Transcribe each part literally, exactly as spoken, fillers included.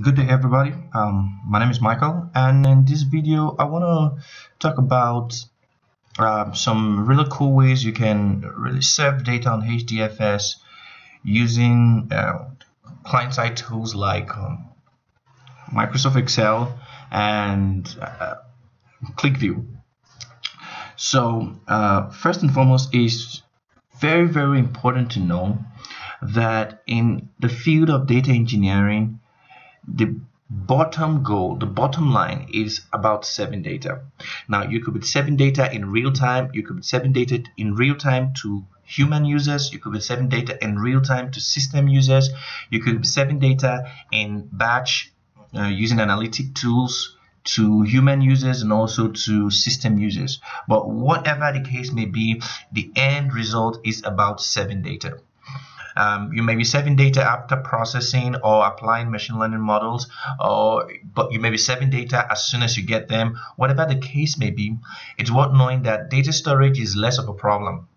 Good day everybody, um, my name is Michael, and in this video I want to talk about uh, some really cool ways you can really serve data on H D F S using uh, client-side tools like um, Microsoft Excel and uh, QlikView. So uh, first and foremost, is very very important to know that in the field of data engineering, the bottom goal, the bottom line is about serving data. Now, you could be serving data in real time, you could be serving data in real time to human users, you could be serving data in real time to system users, you could be serving data in batch uh, using analytic tools to human users and also to system users. But whatever the case may be, the end result is about serving data. Um, you may be saving data after processing or applying machine learning models, or but you may be saving data as soon as you get them. Whatever the case may be, it's worth knowing that data storage is less of a problem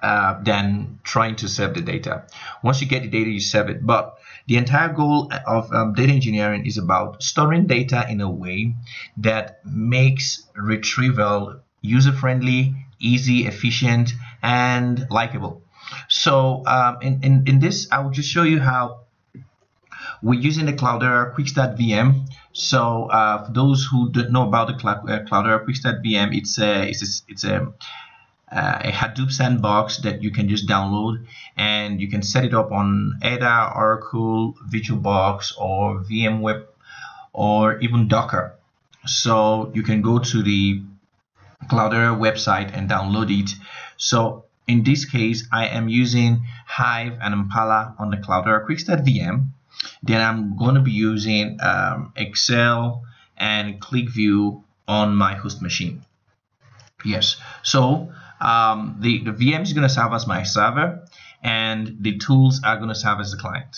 uh, than trying to save the data. Once you get the data, you save it. But the entire goal of um, data engineering is about storing data in a way that makes retrieval user-friendly, easy, efficient, and likable. So um, in, in, in this, I will just show you how we're using the Cloudera Quickstart V M. So uh, for those who don't know about the Cloudera Quickstart V M, it's a, it's a, it's a, a Hadoop sandbox that you can just download, and you can set it up on either Oracle VirtualBox or V M Ware or even Docker. So you can go to the Cloudera website and download it. So in this case, I am using Hive and Impala on the Cloudera Quickstart V M. Then I'm going to be using um, Excel and QlikView on my host machine. Yes, so um, the, the V M is going to serve as my server, and the tools are going to serve as the client.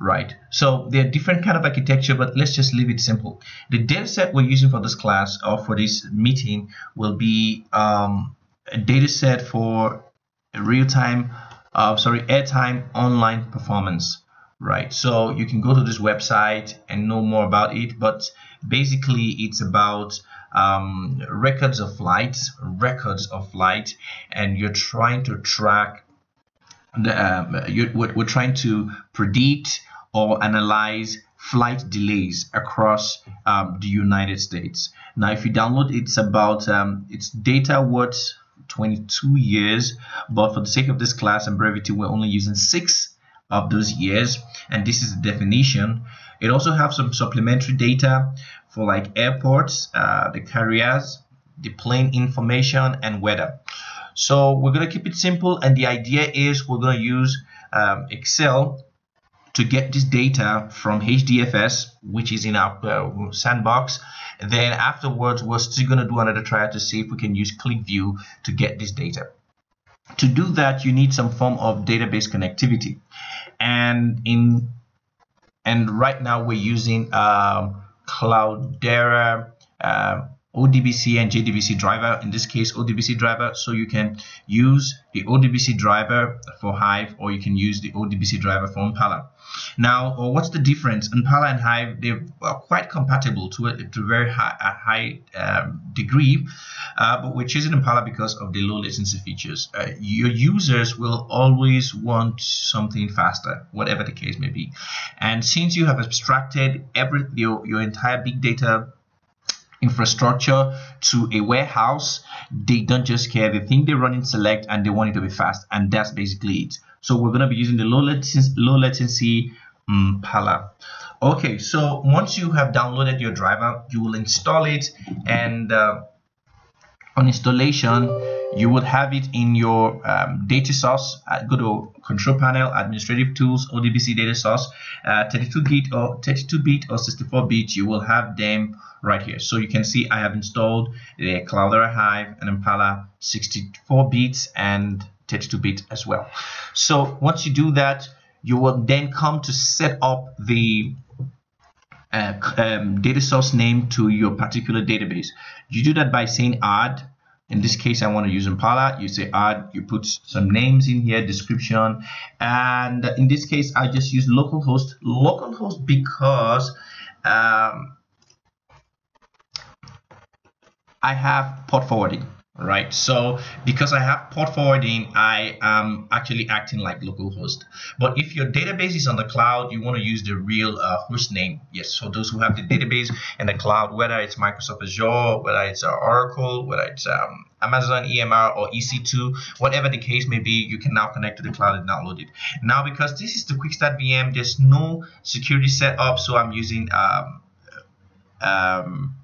Right, so there are different kind of architecture, but let's just leave it simple. The dataset we're using for this class or for this meeting will be um, a dataset for real-time, uh, sorry, airtime online performance, right? So you can go to this website and know more about it, but basically it's about um, records of flights, records of flight, and you're trying to track, the, um, you're, we're trying to predict or analyze flight delays across um, the United States. Now, if you download, it's about, um, it's data worth twenty-two years, but for the sake of this class and brevity, we're only using six of those years, and this is the definition. It also has some supplementary data for like airports, uh, the carriers, the plane information, and weather. So we're going to keep it simple, and the idea is we're going to use um, Excel to get this data from H D F S, which is in our uh, sandbox. And then afterwards, we're still going to do another try to see if we can use QlikView to get this data. To do that, you need some form of database connectivity, and in and right now we're using um, Cloudera uh, O D B C and J D B C driver. In this case, O D B C driver. So you can use the O D B C driver for Hive, or you can use the O D B C driver for Impala. Now, or what's the difference? Impala and Hive, they are quite compatible to a, to a very high, a high um, degree, uh, but we're choosing Impala because of the low latency features. Uh, your users will always want something faster, whatever the case may be. And since you have abstracted every your, your entire big data infrastructure to a warehouse, they don't just care. They think they run in select and they want it to be fast, and that's basically it. So we're going to be using the low latency, low latency Impala. Okay, so once you have downloaded your driver, you will install it, and uh, on installation, you will have it in your um, data source. Go to Control Panel, Administrative Tools, O D B C Data Source, uh, thirty-two bit or thirty-two bit or sixty-four bit. You will have them right here. So you can see I have installed the Cloudera Hive and Impala sixty-four bits and thirty-two bit as well. So once you do that, you will then come to set up the uh, um, data source name to your particular database. You do that by saying add In this case, I want to use Impala. You say add, you put some names in here, description. And in this case, I just use localhost, localhost because um, I have port forwarding, right? So because I have port forwarding, I am actually acting like localhost. But if your database is on the cloud, you want to use the real uh, host name. Yes, so those who have the database in the cloud, whether it's Microsoft Azure, whether it's uh, Oracle, whether it's um, Amazon E M R or E C two, whatever the case may be, you can now connect to the cloud and download it. Now, because this is the Quickstart V M, there's no security setup, so I'm using um, um,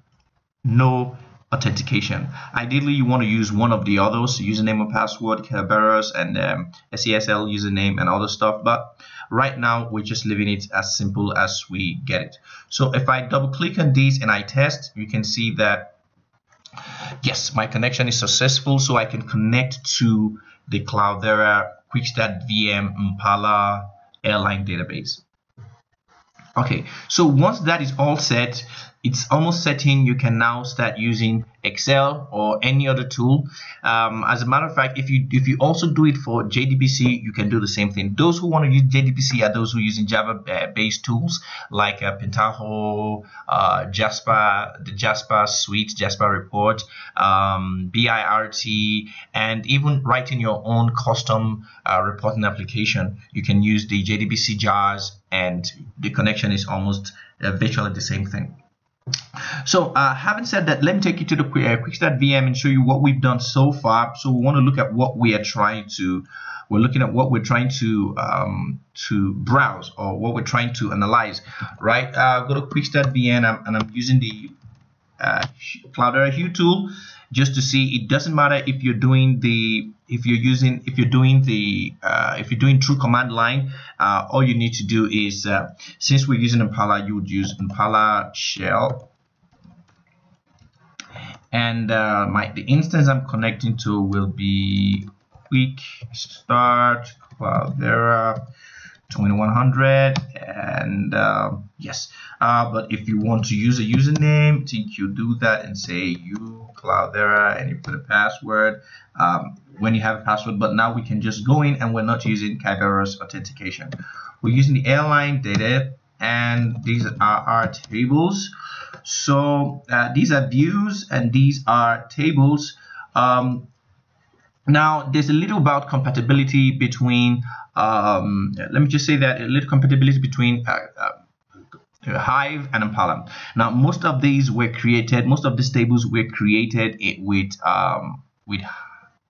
no authentication. Ideally, you want to use one of the others, username and password, Kerberos, and um, S A S L username and other stuff. But right now, we're just leaving it as simple as we get it. So if I double click on these and I test, you can see that, yes, my connection is successful. So I can connect to the Cloudera Quickstart V M Impala airline database. Okay, so once that is all set, it's almost set in, you can now start using Excel or any other tool. Um, as a matter of fact, if you if you also do it for J D B C, you can do the same thing. Those who want to use J D B C are those who are using Java-based tools like uh, Pentaho, uh, Jasper, the Jasper suite, Jasper report, um, B I R T, and even writing your own custom uh, reporting application. You can use the J D B C jars, and the connection is almost uh, virtually the same thing. So uh, having said that, let me take you to the Quickstart V M and show you what we've done so far. So we want to look at what we are trying to, we're looking at what we're trying to um, to browse or what we're trying to analyze, right? Uh, go to Quickstart V M, I'm, and I'm using the uh, Cloudera Hue tool just to see. It doesn't matter if you're doing the, if you're using, if you're doing the, uh, if you're doing true command line, uh, all you need to do is, uh, since we're using Impala, you would use Impala shell. And uh, my the instance I'm connecting to will be Quickstart Cloudera twenty-one hundred, and uh, yes. Uh, but if you want to use a username, I think you do that and say you Cloudera, and you put a password um, when you have a password. But now we can just go in, and we're not using Kerberos authentication. We're using the airline data, and these are our tables. So uh, these are views and these are tables. Um, now there's a little about compatibility between, um, let me just say that a little compatibility between uh, uh, Hive and Impala. Now most of these were created, most of these tables were created with, um, with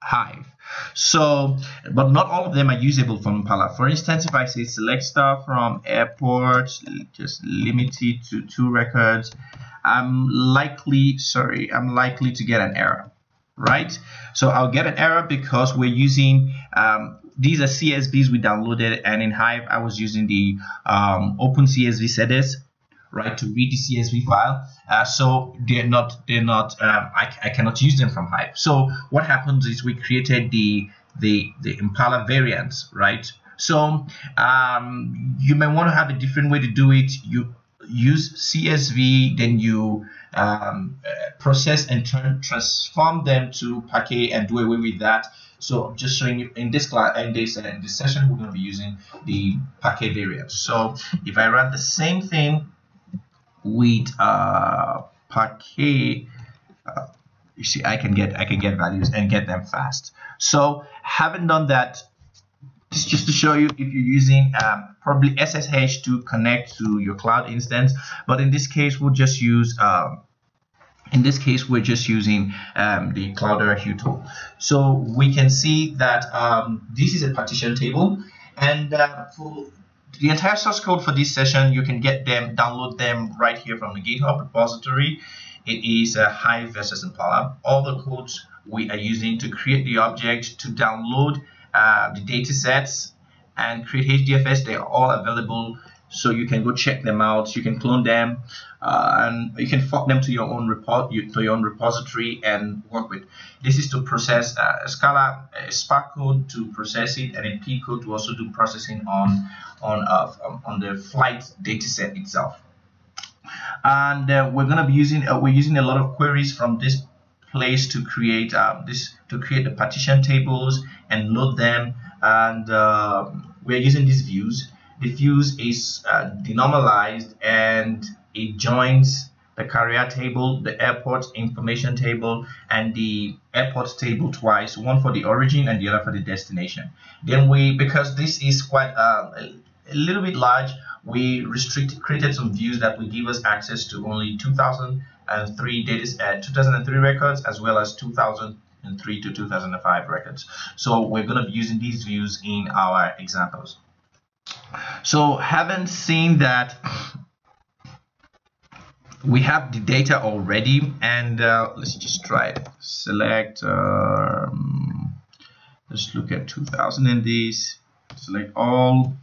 Hive. So, but not all of them are usable from Impala. For instance, if I say select star from airport, just limit it to two records, I'm likely, sorry, I'm likely to get an error, right? So I'll get an error because we're using, um, these are C S Vs we downloaded, and in Hive, I was using the um, open C S V setters, right, to read the C S V file. Uh, so they're not, they're not. Um, I, I cannot use them from Hive. So what happens is we created the the the Impala variants, right? So um, you may want to have a different way to do it. You use C S V, then you um, process and turn, transform them to parquet and do away with that. So I'm just showing you in this class, in this, in this session, we're going to be using the parquet variants. So if I run the same thing with uh parquet, uh, you see I can get I can get values and get them fast. So haven't done that, this just to show you if you're using um, probably S S H to connect to your cloud instance, but in this case we'll just use um, in this case we're just using um, the Cloudera Hue tool. So we can see that um, this is a partition table, and uh, for the entire source code for this session, you can get them, download them right here from the GitHub repository. It is a Hive versus Impala. All the codes we are using to create the object, to download uh, the data sets, and create H D F S, they are all available. So you can go check them out. You can clone them, uh, and you can fork them to your own report, to your own repository, and work with. This is to process uh, Scala, uh, Spark code to process it, and then P I G code to also do processing on on uh, on the flight dataset itself. And uh, we're gonna be using uh, we're using a lot of queries from this place to create uh, this to create the partition tables and load them. And uh, we're using these views. The views is uh, denormalized, and it joins the carrier table, the airport information table, and the airport table twice, one for the origin and the other for the destination. Then we, because this is quite uh, a little bit large, we restrict created some views that will give us access to only two thousand three data, uh, two thousand three records, as well as two thousand three to two thousand five records. So we're going to be using these views in our examples. So having seen that, we have the data already, and uh, let's just try it. Select, um, let's look at two thousand in this, select all,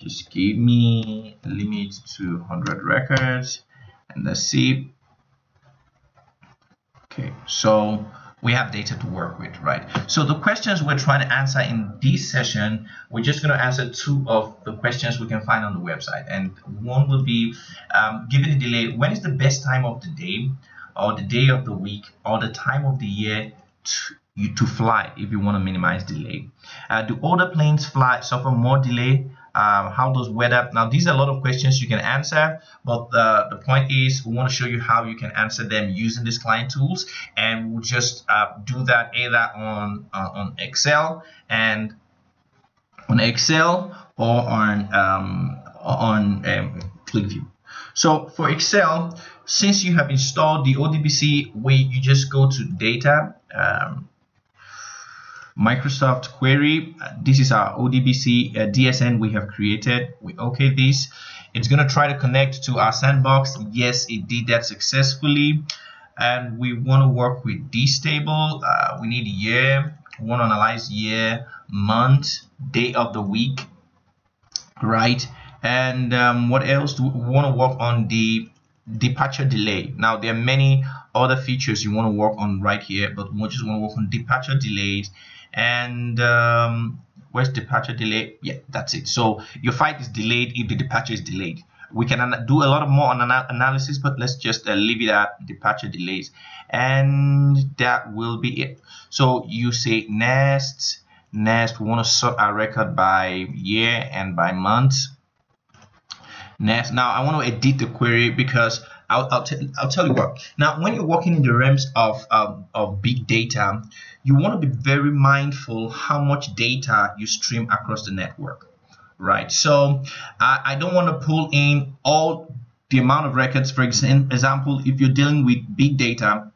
just give me a limit to one hundred records, and let's see. Okay, so we have data to work with, right? So the questions we're trying to answer in this session, we're just going to answer two of the questions we can find on the website. And one will be, um, given the delay, when is the best time of the day or the day of the week or the time of the year to, you, to fly if you want to minimize delay? Uh, do older planes fly suffer more delay? Um, how does weather? Now, these are a lot of questions you can answer, but the, the point is we want to show you how you can answer them using these client tools, and we'll just uh, do that either on uh, on Excel and on Excel or on um, on um, QlikView. So for Excel, since you have installed the O D B C, we you just go to Data, Um, Microsoft Query. This is our O D B C uh, D S N we have created. We OK this. It's going to try to connect to our sandbox. Yes, it did that successfully. And we want to work with this table. Uh, we need a year. We want to analyze year, month, day of the week. Right. And um, what else do we want to work on? The departure delay. Now, there are many other features you want to work on right here, but we just want to work on departure delays. And um, where's departure delay? Yeah, that's it. So your flight is delayed if the departure is delayed. We can do a lot of more on an analysis, but let's just uh, leave it at departure delays, and that will be it. So you say next, next. We want to sort our record by year and by month. Next. Now I want to edit the query because I'll I'll, I'll tell you what. Now, when you're working in the realms of um, of big data, you want to be very mindful how much data you stream across the network, right? So uh, I don't want to pull in all the amount of records. For example, if you're dealing with big data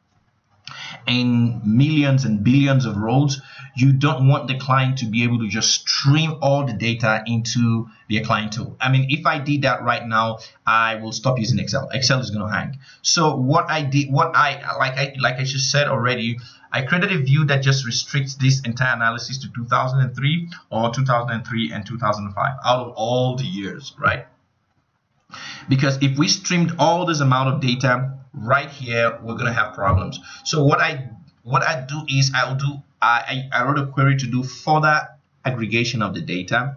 and millions and billions of rows, you don't want the client to be able to just stream all the data into their client tool. I mean, if I did that right now, I will stop using Excel. Excel is going to hang. So what I did, what I like, I like I just said already, I created a view that just restricts this entire analysis to two thousand three or two thousand three and two thousand five out of all the years, right? Because if we streamed all this amount of data right here, we're going to have problems. So what I what I do is I will do. I, I wrote a query to do further aggregation of the data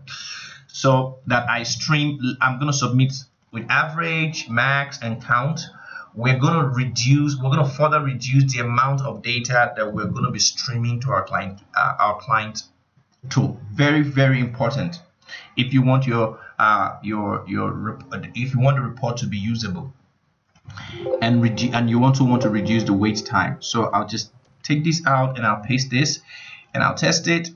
so that I stream. I'm going to submit with average, max, and count. We're going to reduce, we're going to further reduce the amount of data that we're going to be streaming to our client, uh, our client tool. Very, very important if you want your, uh, your, your, if you want the report to be usable, and redu and you want to want to reduce the wait time. So I'll just take this out and I'll paste this and I'll test it.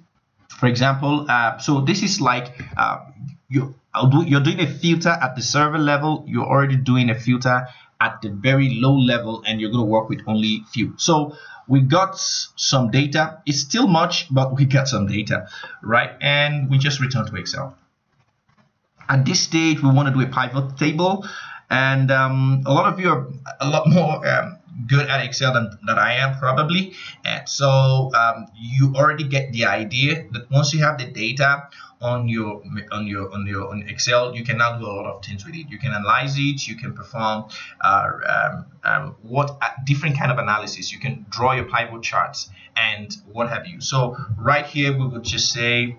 For example, uh, so this is like uh, you, I'll do, you're doing a filter at the server level. You're already doing a filter at the very low level, and you're going to work with only few. So we got some data. It's still much, but we got some data, right? And we just return to Excel. At this stage, we want to do a pivot table. And um, a lot of you are a lot more um, good at Excel than, than I am probably. And so um, you already get the idea that once you have the data on your on your on your on Excel, you can now do a lot of things with it. You can analyze it. You can perform uh, um, um, what uh, different kind of analysis. You can draw your pivot charts and what have you. So right here we would just say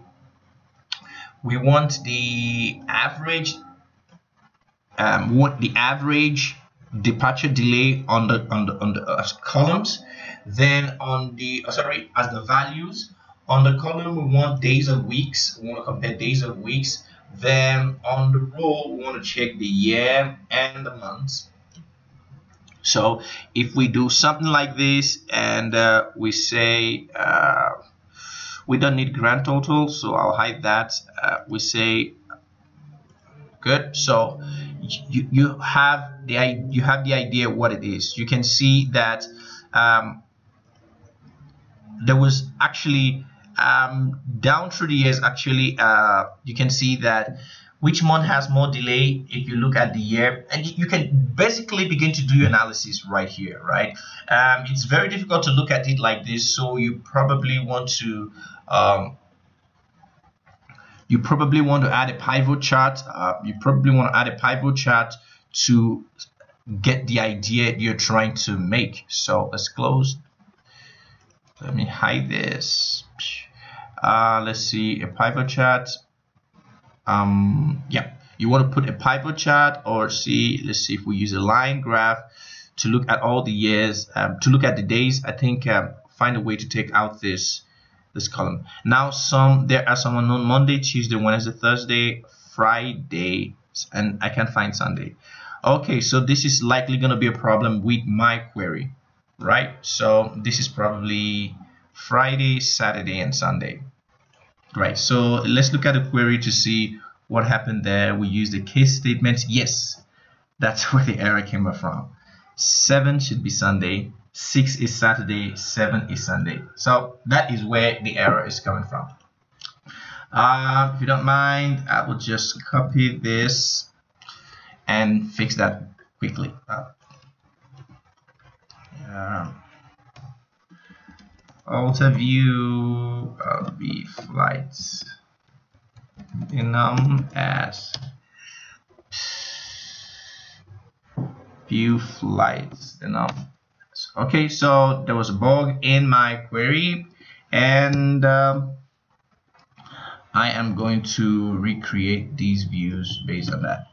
we want the average. Um, what the average departure delay on the on the, on the uh, columns. Then on the uh, sorry, as the values on the column, we want days and weeks. We want to compare days and weeks. Then on the row, we want to check the year and the months. So if we do something like this, and uh, we say uh, we don't need grand total, so I'll hide that. Uh, we say good. So you you have the you have the idea what it is. You can see that um, there was actually. Um, down through the years, actually, uh, you can see that which month has more delay if you look at the year, and you can basically begin to do your analysis right here, right? Um, it's very difficult to look at it like this, so you probably want to um, you probably want to add a pivot chart. Uh, you probably want to add a pivot chart to get the idea you're trying to make. So let's close. Let me hide this. Uh, let's see, a pivot chart. Um, yeah, you want to put a pivot chart, or see, let's see if we use a line graph to look at all the years, um, to look at the days. I think um, find a way to take out this this column. Now, some there are some unknown Monday, Tuesday, Wednesday, Thursday, Friday, and I can't find Sunday. Okay, so this is likely going to be a problem with my query, right? So this is probably Friday, Saturday, and Sunday. Right, so let's look at the query to see what happened there. We use the case statements. Yes, that's where the error came from. Seven should be Sunday, six is Saturday, seven is Sunday. So that is where the error is coming from. Uh, if you don't mind, I will just copy this and fix that quickly. Uh, uh, Alter view of the flights enum as view flights enum. Okay, so there was a bug in my query, and um, I am going to recreate these views based on that.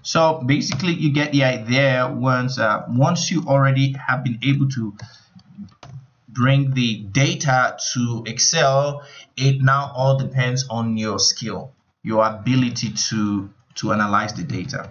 So basically, you get the idea. Once uh, once you already have been able to bring the data to Excel, it now all depends on your skill, your ability to to analyze the data.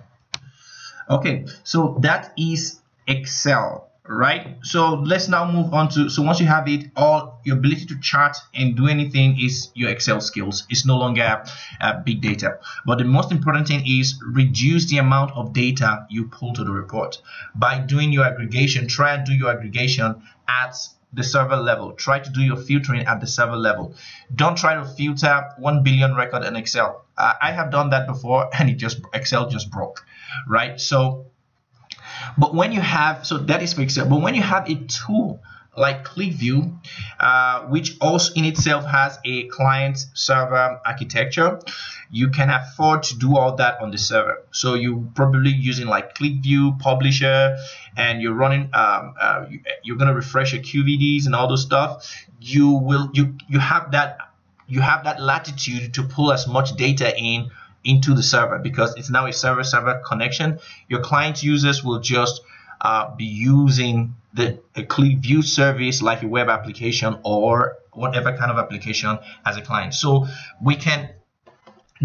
Okay, so that is Excel, right? So let's now move on to, so once you have it, all your ability to chart and do anything is your Excel skills. It's no longer uh, big data, but the most important thing is reduce the amount of data you pull to the report by doing your aggregation. Try and do your aggregation at the server level. Try to do your filtering at the server level. Don't try to filter one billion record in Excel. Uh, I have done that before, and it just Excel just broke, right? So, but when you have, so that is for Excel, but when you have a tool like QlikView, uh, which also in itself has a client server architecture, you can afford to do all that on the server. So you're probably using like QlikView, Publisher, and you're running, um, uh, you, you're gonna refresh your Q V Ds and all those stuff. You will, you you have that, you have that latitude to pull as much data in into the server, because it's now a server-server connection. Your client users will just uh, be using the QlikView service like a web application or whatever kind of application as a client. So we can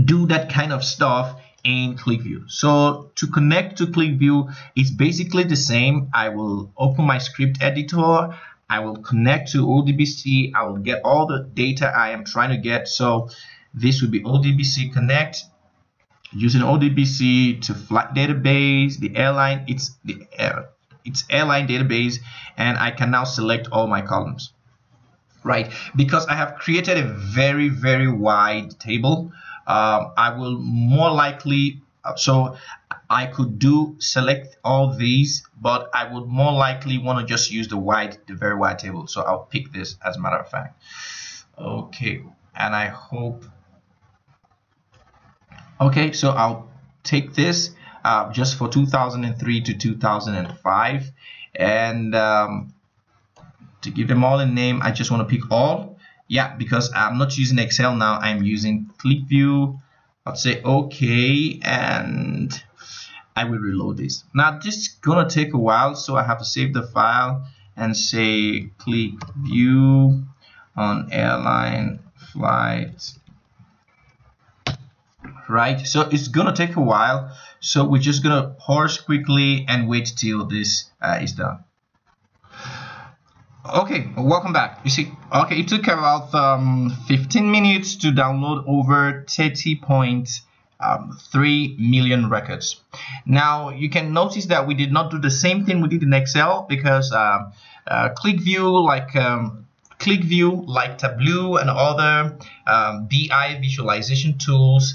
do that kind of stuff in QlikView. So to connect to QlikView, it's basically the same. I will open my script editor. I will connect to O D B C. I will get all the data I am trying to get. So this would be O D B C connect. Using O D B C to flight database, the airline, it's the uh, it's airline database, and I can now select all my columns, right? Because I have created a very, very wide table. Um, I will more likely, so I could do select all these, but I would more likely want to just use the wide, the very wide table. So I'll pick this as a matter of fact. Okay, and I hope. Okay, so I'll take this uh, just for two thousand three to two thousand five, and um, to give them all a name, I just want to pick all. Yeah, because I'm not using Excel now, I'm using QlikView. I'll say okay, and I will reload this. Now this is gonna take a while, so I have to save the file and say QlikView on airline flight. Right, so it's gonna take a while, so we're just gonna pause quickly and wait till this uh, is done. Okay, welcome back. You see, okay, it took about um, fifteen minutes to download over thirty point three million records. Now you can notice that we did not do the same thing we did in Excel, because um, uh, QlikView, like um, QlikView, like Tableau and other um, B I visualization tools,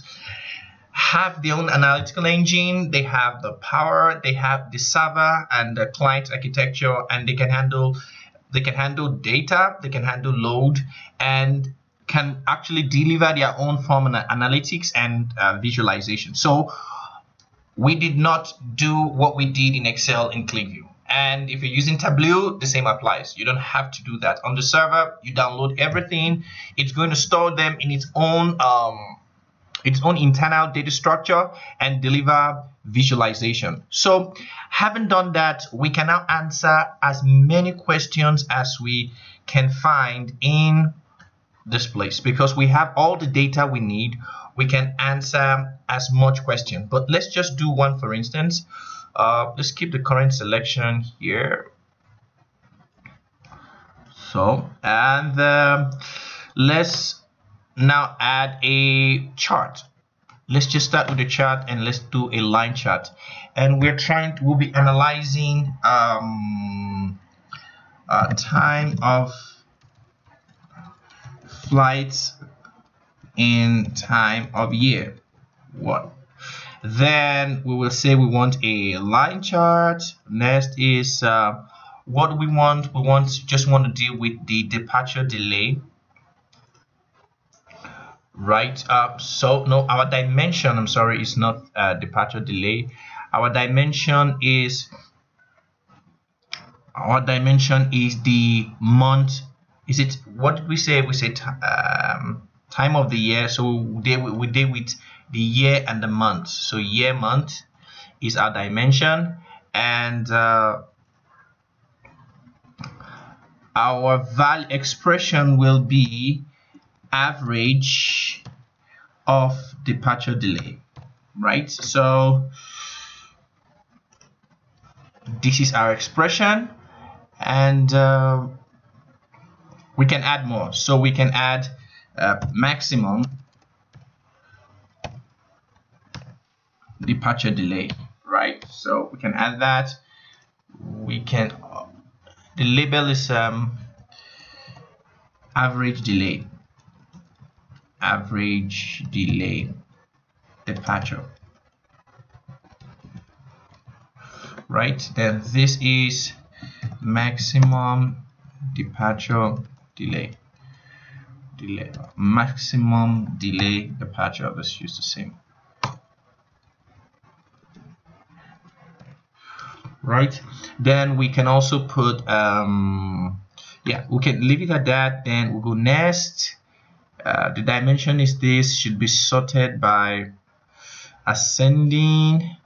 have their own analytical engine, they have the power, they have the server and the client architecture, and they can handle they can handle data, they can handle load, and can actually deliver their own form of analytics and uh, visualization. So we did not do what we did in Excel in QlikView. And if you're using Tableau, the same applies. You don't have to do that. On the server, you download everything. It's going to store them in its own um, its own internal data structure and deliver visualization. So having done that, we can now answer as many questions as we can find in this place, because we have all the data we need. We can answer as much question, but let's just do one, for instance. Uh, let's keep the current selection here. So, and uh, let's now add a chart. Let's just start with a chart, and let's do a line chart. And we're trying to, we'll be analyzing um, uh, time of flights in time of year. What? Then we will say we want a line chart. Next is uh, what we want. We want just want to deal with the departure delay, right? Up. Uh, so no, our dimension, I'm sorry, is not uh, departure delay. Our dimension is our dimension is the month. Is it, what did we say? We said um, time of the year. So we deal with, we deal with the year and the month. So year, month is our dimension, and uh, our value expression will be average of departure delay, right? So this is our expression, and uh, we can add more. So we can add uh, maximum departure delay, right? So we can add that. We can, uh, the label is um, average delay, average delay departure, right? Then this is maximum departure delay, delay, maximum delay departure. Let's use the same. Right, then we can also put um yeah, we can leave it at that. Then we'll go next. Uh, the dimension is this, should be sorted by ascending.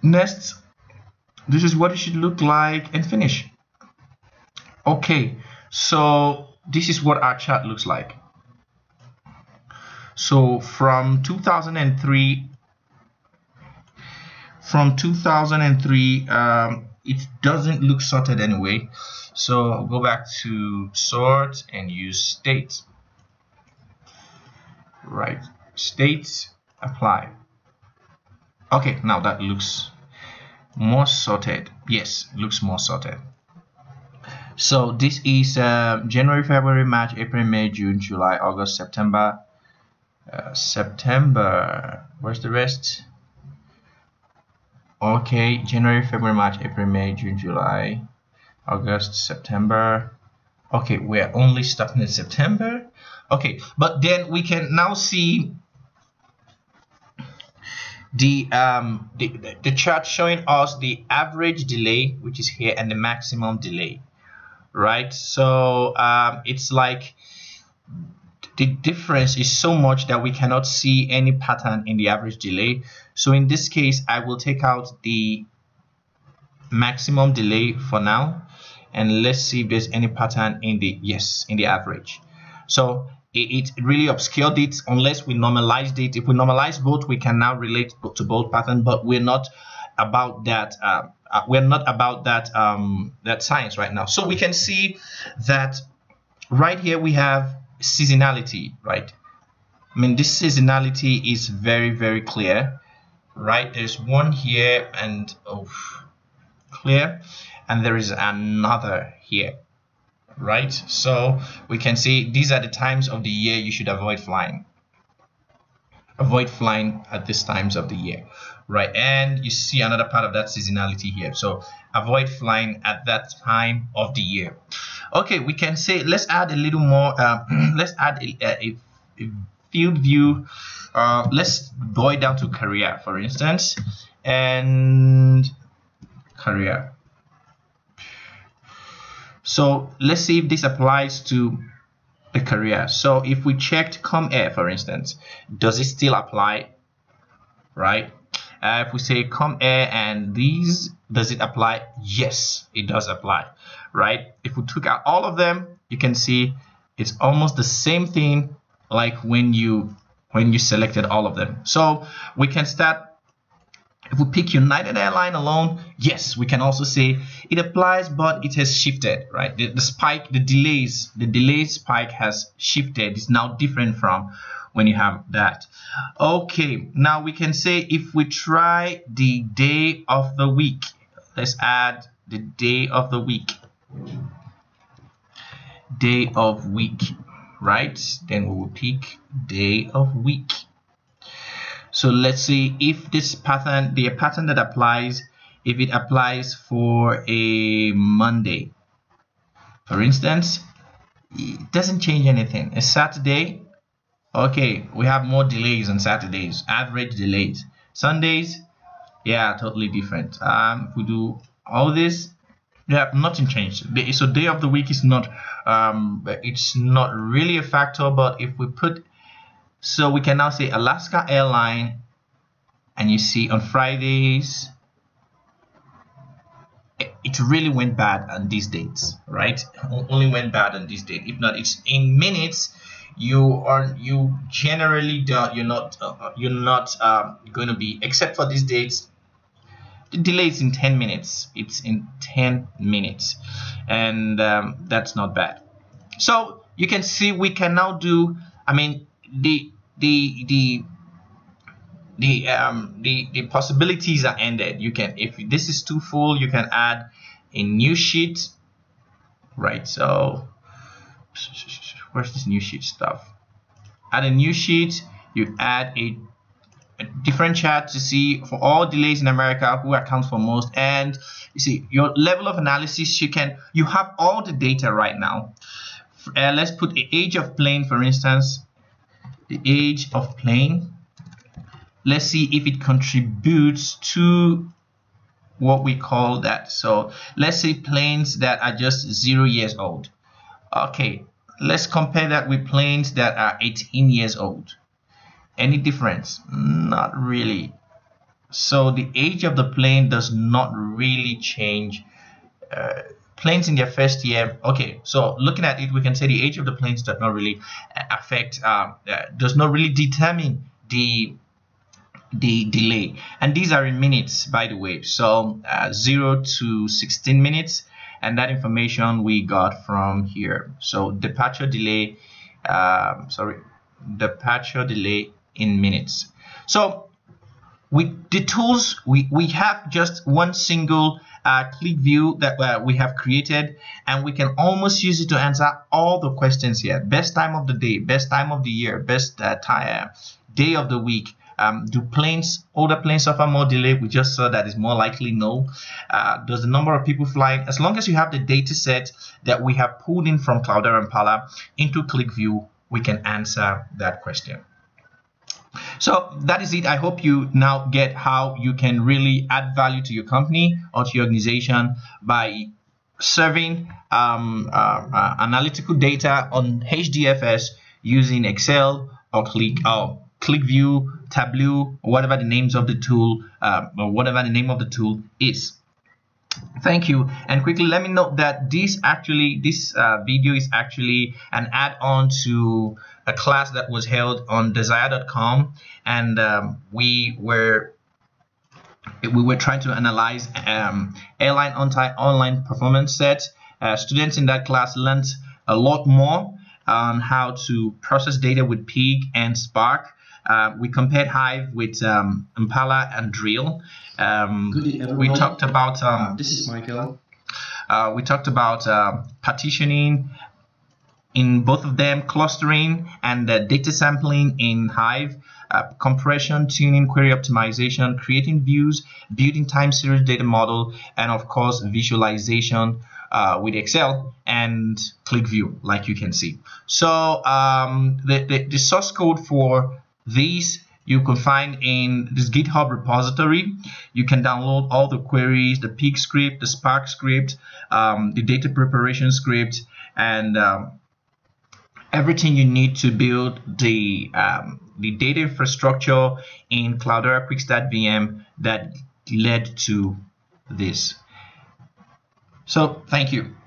Next, this is what it should look like, and finish. Okay, so this is what our chart looks like. So from two thousand three, from two thousand three, um, it doesn't look sorted anyway, so I'll go back to sort and use state, right? State, apply. Okay, now that looks more sorted. Yes, looks more sorted. So this is uh, January, February, March, April, May, June, July, August, September, uh, September, where's the rest? Okay, January, February, March, April, May, June, July, August, September. Okay, we're only stuck in September. Okay, but then we can now see the um the, the chart showing us the average delay, which is here, and the maximum delay, right? So um it's like the difference is so much that we cannot see any pattern in the average delay. So in this case, I will take out the maximum delay for now, and let's see if there's any pattern in the, yes, in the average. So it, it really obscured it unless we normalized it. If we normalize both, we can now relate to both pattern, but we're not about that. Uh, uh, we're not about that, um, that science right now. So we can see that right here we have seasonality, right? I mean, this seasonality is very, very clear, right? There's one here and oh, clear, and there is another here, right? So we can see these are the times of the year you should avoid flying. Avoid flying at these times of the year, right? And you see another part of that seasonality here. So avoid flying at that time of the year. Okay, we can say, let's add a little more, uh, let's add a, a, a field view. Uh, let's boil down to career, for instance, and career. So let's see if this applies to the career. So if we checked ComAir, for instance, does it still apply, right? Uh, if we say ComAir and these, does it apply? Yes, it does apply, right? If we took out all of them, you can see it's almost the same thing like when you when you selected all of them. So we can start. If we pick United Airlines alone, yes, we can also say it applies, but it has shifted, right? The, the spike, the delays, the delay spike has shifted. It's now different from when you have that. Okay, now we can say if we try the day of the week, let's add the day of the week. Day of week, right? Then we will pick day of week. So let's see if this pattern, the pattern that applies, if it applies for a Monday, for instance, it doesn't change anything. A Saturday, okay, we have more delays on Saturdays, average delays. Sundays, yeah, totally different. Um, if we do all this, yeah, nothing changed. So day of the week is not, um, it's not really a factor, but if we put, so we can now say Alaska Airlines, and you see on Fridays, it really went bad on these dates, right? Only went bad on this date. If not, it's in minutes. You are you generally don't, you're not uh, you're not uh, going to be, except for these dates. The delay is in ten minutes. It's in ten minutes, and um, that's not bad. So you can see we can now do. I mean. The the the the um the the possibilities are ended. You can, if this is too full, you can add a new sheet, right? So where's this new sheet stuff? Add a new sheet. You add a, a different chart to see for all delays in America who accounts for most, and you see your level of analysis. You can, you have all the data right now. Uh, let's put an age of plane, for instance. The age of plane. Let's see if it contributes to what we call that. So let's say planes that are just zero years old. Okay, let's compare that with planes that are eighteen years old. Any difference? Not really. So the age of the plane does not really change. Uh, planes in their first year, okay, so looking at it, we can say the age of the planes does not really affect, um, uh, does not really determine the the delay. And these are in minutes, by the way, so uh, zero to sixteen minutes, and that information we got from here. So departure delay, uh, sorry, departure delay in minutes. So with the tools, we, we have just one single Uh, QlikView that uh, we have created, and we can almost use it to answer all the questions here. Best time of the day, best time of the year, best uh, time, day of the week. Um, do planes, older planes suffer more delay? We just saw that is more likely no. Uh, does the number of people flying, as long as you have the data set that we have pulled in from Cloudera and Impala into QlikView, we can answer that question. So that is it. I hope you now get how you can really add value to your company or to your organization by serving um, uh, uh, analytical data on H D F S using Excel or Click or QlikView, Tableau, or whatever the names of the tool, uh, or whatever the name of the tool is. Thank you. And quickly, let me note that this actually, this uh, video is actually an add-on to a class that was held on Desire dot com, and um, we were we were trying to analyze um, airline online performance sets. Uh, students in that class learned a lot more on how to process data with P I G and Spark. Uh, we compared Hive with um, Impala and Drill. Um, Good we talked about um, this is Michael. Uh, we talked about uh, partitioning in both of them, clustering and uh, data sampling in Hive, uh, compression, tuning, query optimization, creating views, building time series data model, and of course visualization uh, with Excel and QlikView, like you can see. So um, the, the, the source code for these you can find in this GitHub repository. You can download all the queries, the P I G script, the Spark script, um, the data preparation script, and um, everything you need to build the um, the data infrastructure in Cloudera Quickstart V M that led to this. So thank you.